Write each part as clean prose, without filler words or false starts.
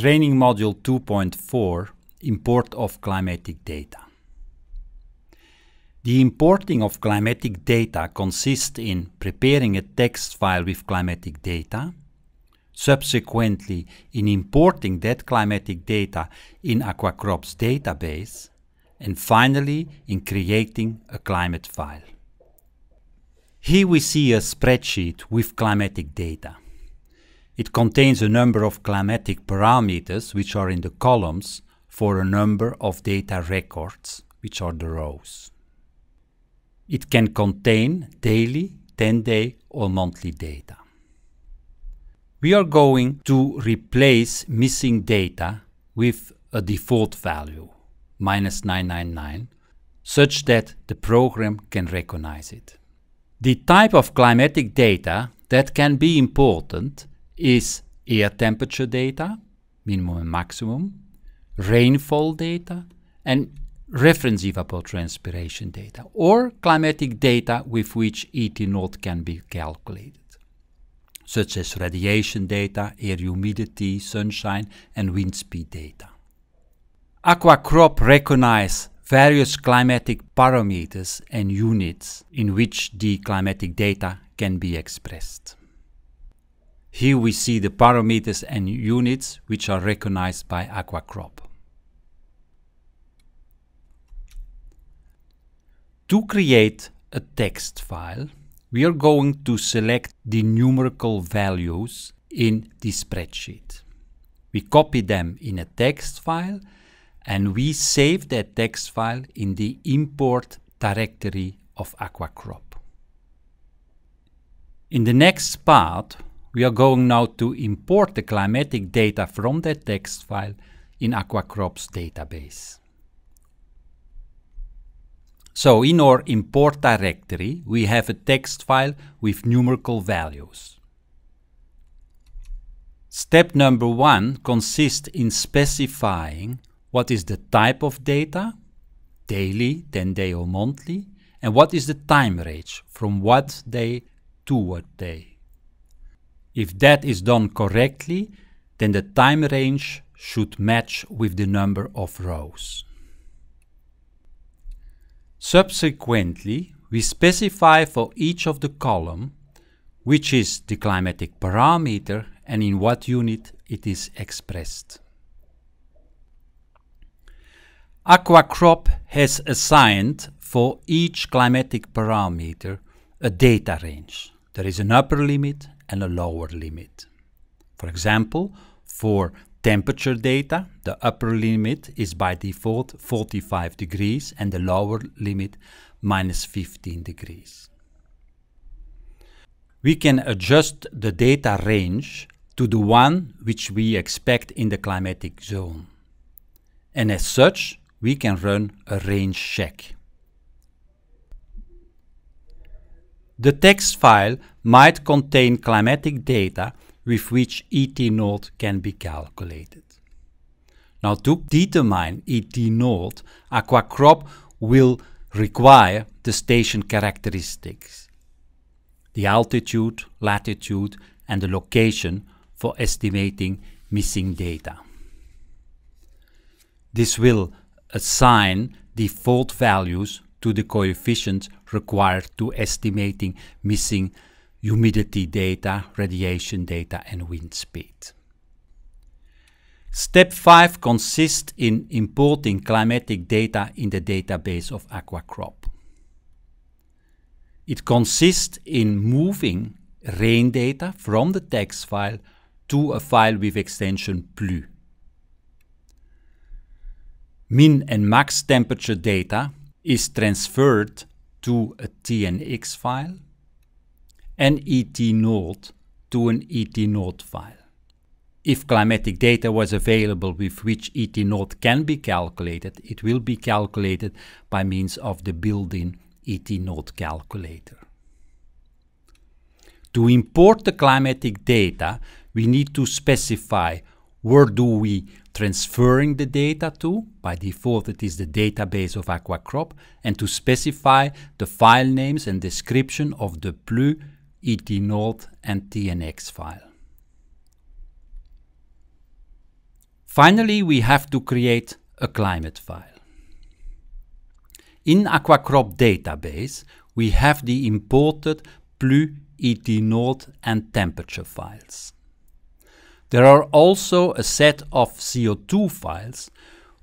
Training Module 2.4, Import of Climatic Data. The importing of climatic data consists in preparing a text file with climatic data, subsequently in importing that climatic data in AquaCrop's database, and finally in creating a climate file. Here we see a spreadsheet with climatic data. It contains a number of climatic parameters, which are in the columns, for a number of data records, which are the rows. It can contain daily, 10-day or monthly data. We are going to replace missing data with a default value, -999, such that the program can recognize it. The type of climatic data that can be important is air temperature data, minimum and maximum, rainfall data, and reference evapotranspiration data, or climatic data with which ET naught can be calculated, such as radiation data, air humidity, sunshine, and wind speed data. AquaCrop recognizes various climatic parameters and units in which the climatic data can be expressed. Here we see the parameters and units which are recognized by AquaCrop. To create a text file, we are going to select the numerical values in the spreadsheet. We copy them in a text file and we save that text file in the import directory of AquaCrop. In the next part, we are going now to import the climatic data from that text file in AquaCrop's database. So in our import directory, we have a text file with numerical values. Step number 1 consists in specifying what is the type of data, daily, 10-day or monthly, and what is the time range, from what day to what day. If that is done correctly, then the time range should match with the number of rows. Subsequently, we specify for each of the column which is the climatic parameter and in what unit it is expressed. AquaCrop has assigned for each climatic parameter a data range. There is an upper limit and a lower limit. For example, for temperature data, the upper limit is by default 45 degrees and the lower limit -15 degrees. We can adjust the data range to the one which we expect in the climatic zone. And as such, we can run a range check. The text file might contain climatic data with which ET naught can be calculated. Now, to determine ET naught, AquaCrop will require the station characteristics, the altitude, latitude, and the location for estimating missing data. This will assign default values to the coefficients required to estimating missing humidity data, radiation data, and wind speed. Step 5 consists in importing climatic data in the database of AquaCrop. It consists in moving rain data from the text file to a file with extension PLU. Min and max temperature data is transferred to a TNX file and ET naught to an ET naught file. If climatic data was available with which ET naught can be calculated, it will be calculated by means of the built-in ET naught calculator. To import the climatic data, we need to specify where do we transferring the data to. By default, it is the database of AquaCrop, and to specify the file names and description of the PLU, ET naught and TNX file. Finally, we have to create a climate file. In AquaCrop database, we have the imported PLU, ET Node and temperature files. There are also a set of CO2 files,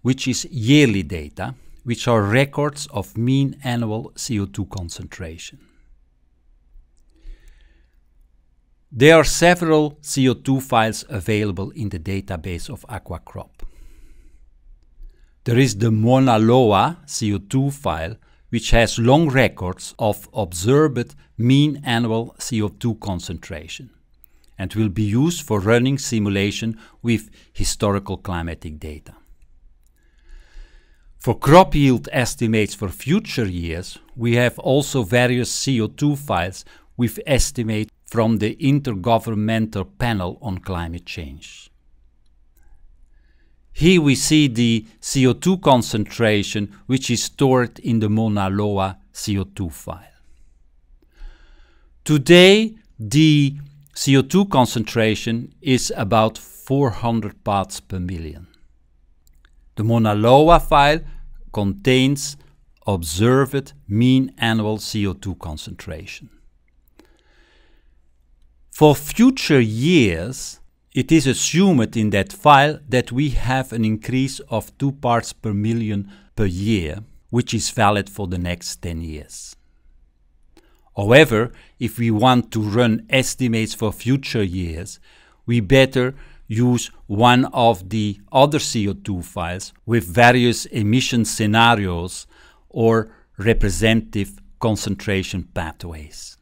which is yearly data, which are records of mean annual CO2 concentration. There are several CO2 files available in the database of AquaCrop. There is the Mauna Loa CO2 file, which has long records of observed mean annual CO2 concentration and will be used for running simulation with historical climatic data. For crop yield estimates for future years, we have also various CO2 files with estimates from the Intergovernmental Panel on Climate Change. Here we see the CO2 concentration, which is stored in the Mauna Loa CO2 file. Today, the CO2 concentration is about 400 parts per million. The Mauna Loa file contains observed mean annual CO2 concentration. For future years, it is assumed in that file that we have an increase of 2 parts per million per year, which is valid for the next 10 years. However, if we want to run estimates for future years, we better use one of the other CO2 files with various emission scenarios or representative concentration pathways.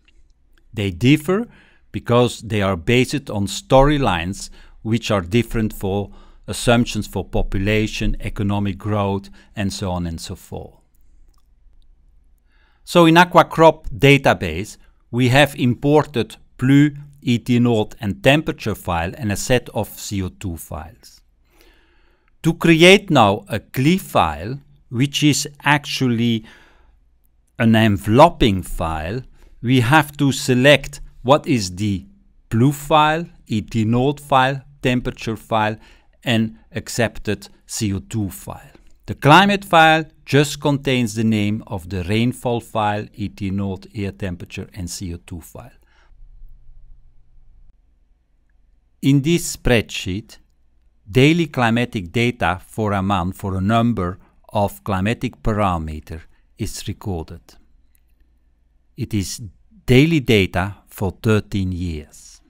They differ because they are based on storylines which are different for assumptions for population, economic growth, and so on and so forth. So in AquaCrop database, we have imported PLU, ET Node and temperature file and a set of CO2 files. To create now a CLI file, which is actually an enveloping file, we have to select what is the PLU file, ET Node file, temperature file and accepted CO2 file. The climate file just contains the name of the rainfall file, ET Node, air temperature and CO2 file. In this spreadsheet, daily climatic data for Amman for a number of climatic parameters is recorded. It is daily data for 13 years.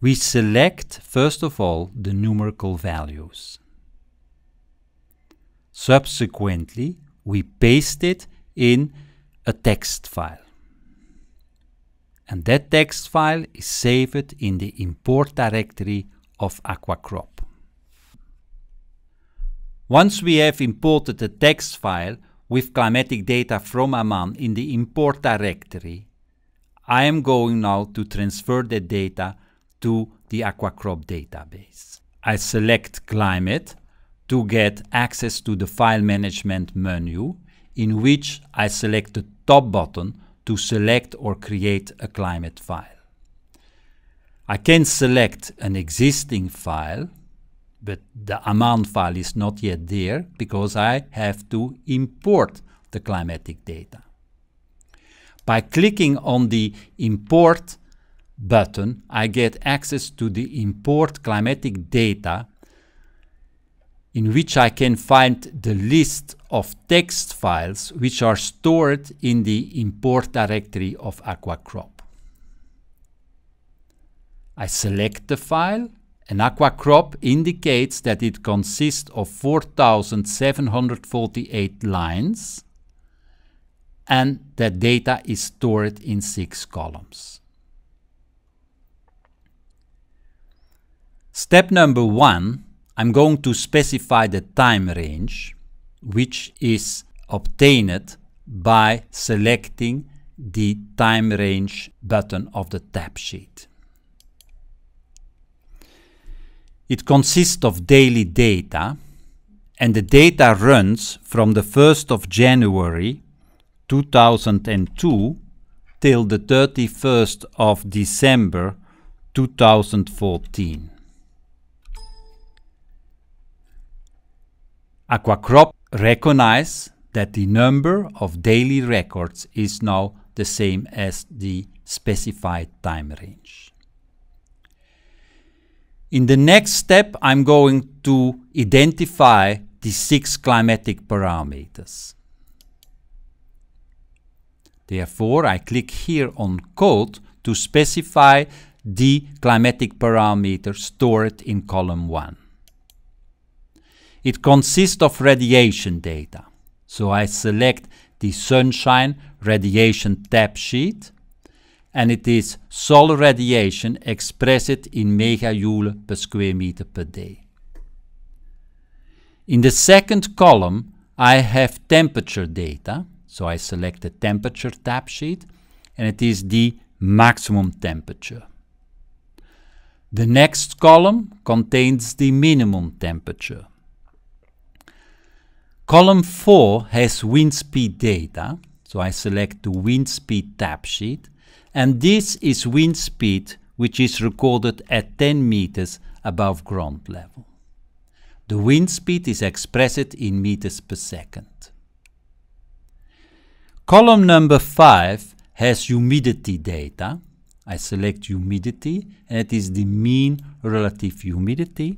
We select first of all the numerical values. Subsequently, we paste it in a text file. And that text file is saved in the import directory of AquaCrop. Once we have imported the text file with climatic data from Amman in the import directory, I am going now to transfer the data to the AquaCrop database. I select climate to get access to the file management menu, in which I select the top button to select or create a climate file. I can select an existing file, but the Amman file is not yet there because I have to import the climatic data. By clicking on the import button, I get access to the import climatic data, in which I can find the list of text files which are stored in the import directory of AquaCrop. I select the file, and AquaCrop indicates that it consists of 4,748 lines and that data is stored in 6 columns. Step number 1, I'm going to specify the time range, which is obtained by selecting the time range button of the tab sheet. It consists of daily data, and the data runs from the 1st of January 2002 till the 31st of December 2014. AquaCrop recognizes that the number of daily records is now the same as the specified time range. In the next step, I'm going to identify the 6 climatic parameters. Therefore, I click here on Code to specify the climatic parameter stored in column 1. It consists of radiation data. So I select the Sunshine Radiation tab sheet, and it is solar radiation expressed in megajoule per square meter per day. In the second column, I have temperature data. So I select the Temperature tab sheet, and it is the maximum temperature. The next column contains the minimum temperature. Column 4 has wind speed data, so I select the Wind Speed tab sheet, and this is wind speed which is recorded at 10 meters above ground level. The wind speed is expressed in meters per second. Column number 5 has humidity data. I select humidity, and it is the mean relative humidity.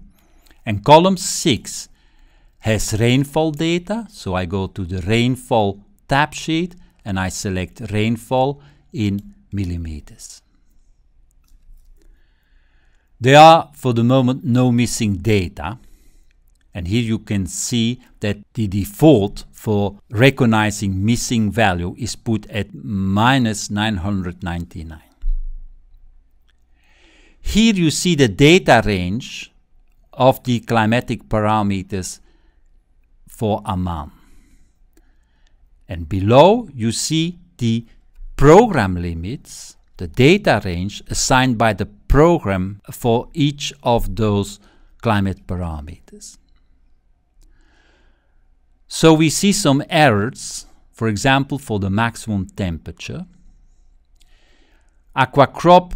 And column 6 has rainfall data, so I go to the Rainfall tab sheet and I select rainfall in millimeters. There are for the moment no missing data, and here you can see that the default for recognizing missing value is put at -999. Here you see the data range of the climatic parameters for Amman. And below you see the program limits, the data range assigned by the program for each of those climate parameters. So we see some errors, for example for the maximum temperature. AquaCrop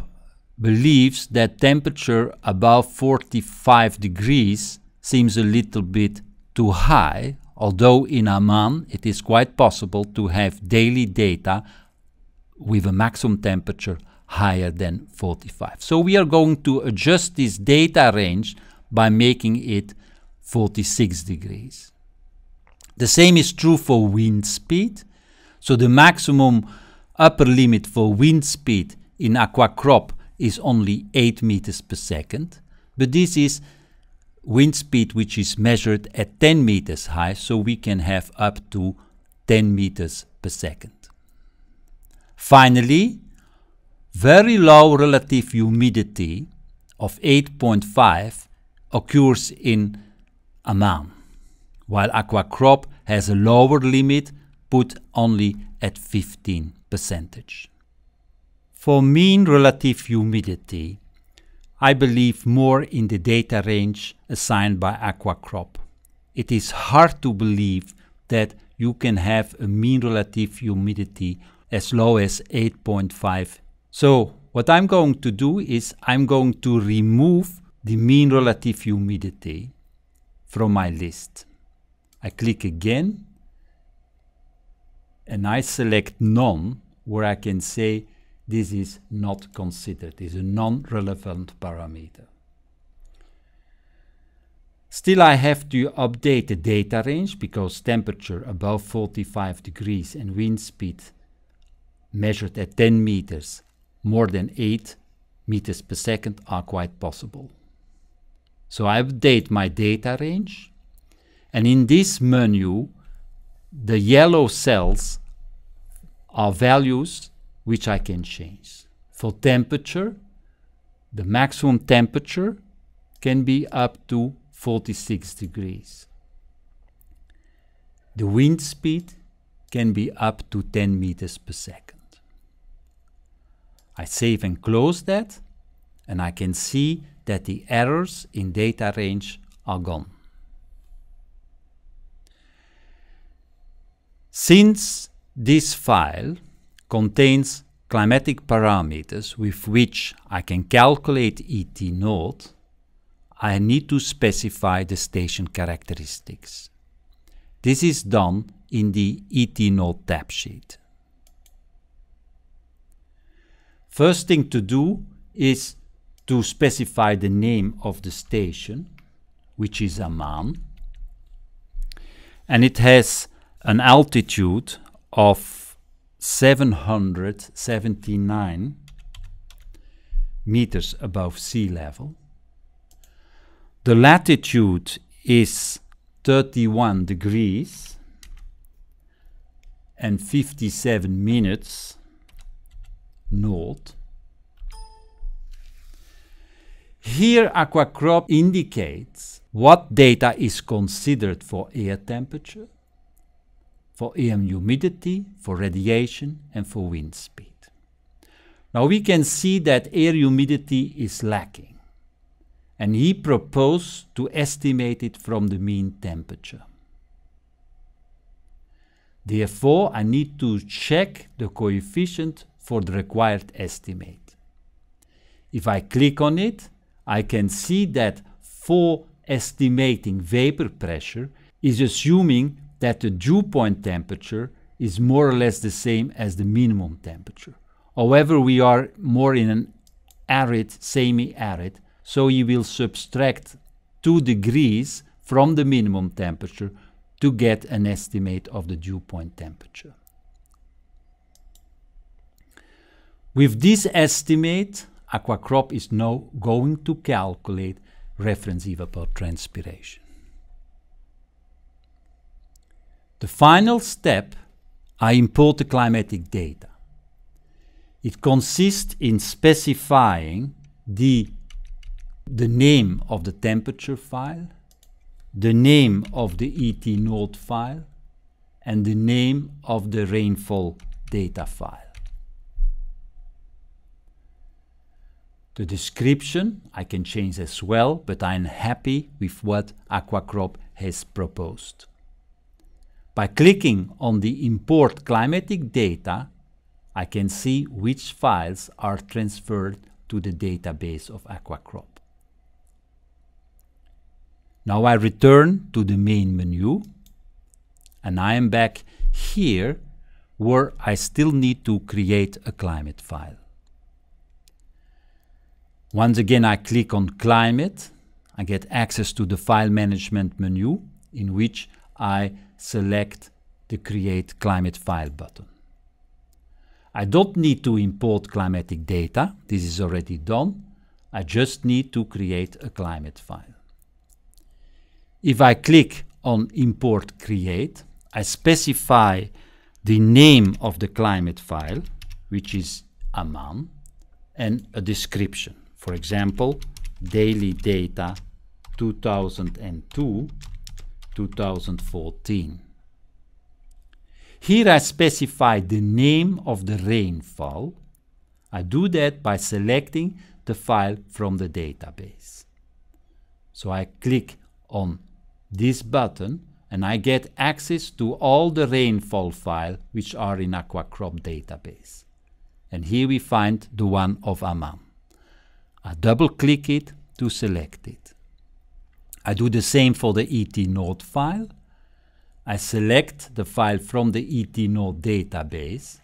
believes that temperature above 45 degrees seems a little bit too high, although in Amman it is quite possible to have daily data with a maximum temperature higher than 45. So we are going to adjust this data range by making it 46 degrees. The same is true for wind speed. So the maximum upper limit for wind speed in AquaCrop is only 8 meters per second, but this is wind speed which is measured at 10 meters high, so we can have up to 10 meters per second. Finally, very low relative humidity of 8.5 occurs in Amman, while AquaCrop has a lower limit put only at 15%. For mean relative humidity, I believe more in the data range assigned by AquaCrop. It is hard to believe that you can have a mean relative humidity as low as 8.5. So what I'm going to do is I'm going to remove the mean relative humidity from my list. I click again and I select None, where I can say this is not considered, is a non-relevant parameter. Still, I have to update the data range because temperature above 45 degrees and wind speed measured at 10 meters, more than 8 meters per second are quite possible. So I update my data range, and in this menu, the yellow cells are values which I can change. For temperature, the maximum temperature can be up to 46 degrees. The wind speed can be up to 10 meters per second. I save and close that, and I can see that the errors in data range are gone. Since this file contains climatic parameters with which I can calculate ET naught, I need to specify the station characteristics. This is done in the ethanol tab sheet. First thing to do is to specify the name of the station, which is Amman, and it has an altitude of 779 meters above sea level. The latitude is 31 degrees and 57 minutes north. Here AquaCrop indicates what data is considered for air temperature, for air humidity, for radiation and for wind speed. Now we can see that air humidity is lacking, and he proposed to estimate it from the mean temperature. Therefore, I need to check the coefficient for the required estimate. If I click on it, I can see that for estimating vapor pressure is assuming that the dew point temperature is more or less the same as the minimum temperature. However, we are more in an arid, semi-arid, so you will subtract 2 degrees from the minimum temperature to get an estimate of the dew point temperature. With this estimate, AquaCrop is now going to calculate reference evapotranspiration. The final step, I import the climatic data. It consists in specifying the name of the temperature file, the name of the ET-NOT file, and the name of the rainfall data file. The description I can change as well, but I'm happy with what AquaCrop has proposed. By clicking on the Import Climatic Data, I can see which files are transferred to the database of AquaCrop. Now I return to the main menu, and I am back here where I still need to create a climate file. Once again, I click on Climate. I get access to the File Management menu, in which I select the Create Climate File button. I don't need to import climatic data. This is already done. I just need to create a climate file. If I click on Import Create, I specify the name of the climate file, which is Amman, and a description. For example, daily data 2002-2014. Here I specify the name of the rainfall. I do that by selecting the file from the database. So I click on this button and I get access to all the rainfall files which are in AquaCrop database. And here we find the one of Amman. I double click it to select it. I do the same for the ET-NOT file. I select the file from the ET-NOT database.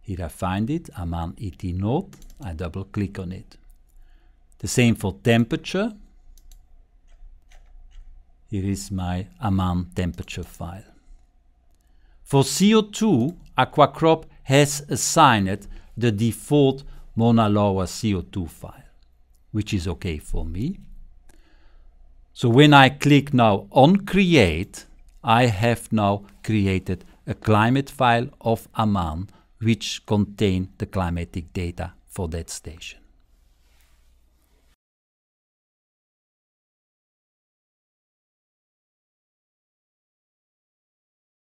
Here I find it, Amman ET-NOT. I double click on it. The same for temperature. Here is my Amman temperature file. For CO2, AquaCrop has assigned the default Mauna Loa CO2 file, which is okay for me. So when I click now on Create, I have now created a climate file of Amman, which contains the climatic data for that station.